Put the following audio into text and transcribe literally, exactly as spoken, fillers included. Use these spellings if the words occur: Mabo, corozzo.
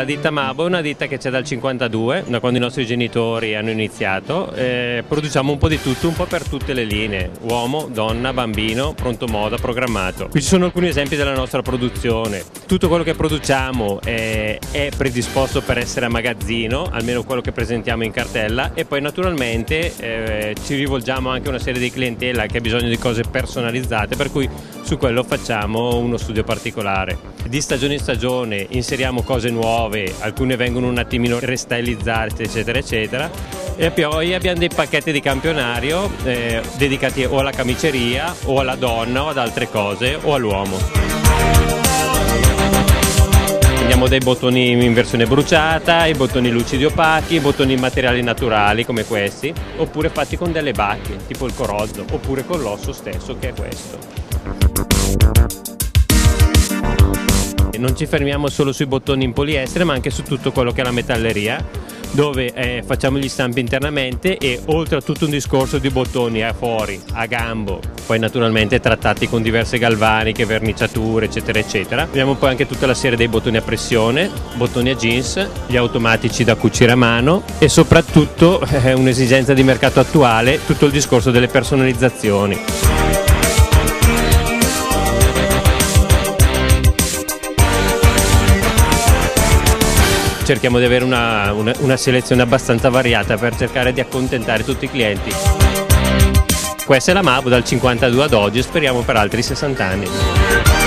la ditta Mabo è una ditta che c'è dal cinquantadue, da quando i nostri genitori hanno iniziato. Eh, produciamo un po' di tutto, un po' per tutte le linee, uomo, donna, bambino, pronto moda, programmato. Qui ci sono alcuni esempi della nostra produzione. Tutto quello che produciamo è, è predisposto per essere a magazzino, almeno quello che presentiamo in cartella, e poi naturalmente eh, ci rivolgiamo anche a una serie di clientela che ha bisogno di cose personalizzate, per cui su quello facciamo uno studio particolare. Di stagione in stagione inseriamo cose nuove, alcune vengono un attimino restylizzate eccetera eccetera, e poi abbiamo dei pacchetti di campionario eh, dedicati o alla camiceria o alla donna o ad altre cose o all'uomo. Abbiamo dei bottoni in versione bruciata, i bottoni lucidi opachi, i bottoni in materiali naturali come questi, oppure fatti con delle bacche, tipo il corozzo, oppure con l'osso stesso che è questo. E non ci fermiamo solo sui bottoni in poliestere, ma anche su tutto quello che è la metalleria, dove eh, facciamo gli stampi internamente e oltre a tutto un discorso di bottoni a fuori, a gambo, poi naturalmente trattati con diverse galvaniche, verniciature eccetera eccetera. Abbiamo poi anche tutta la serie dei bottoni a pressione, bottoni a jeans, gli automatici da cucire a mano e soprattutto eh, un'esigenza di mercato attuale, tutto il discorso delle personalizzazioni. Cerchiamo di avere una, una, una selezione abbastanza variata per cercare di accontentare tutti i clienti. Questa è la Mabo dal cinquantadue ad oggi, speriamo per altri sessanta anni.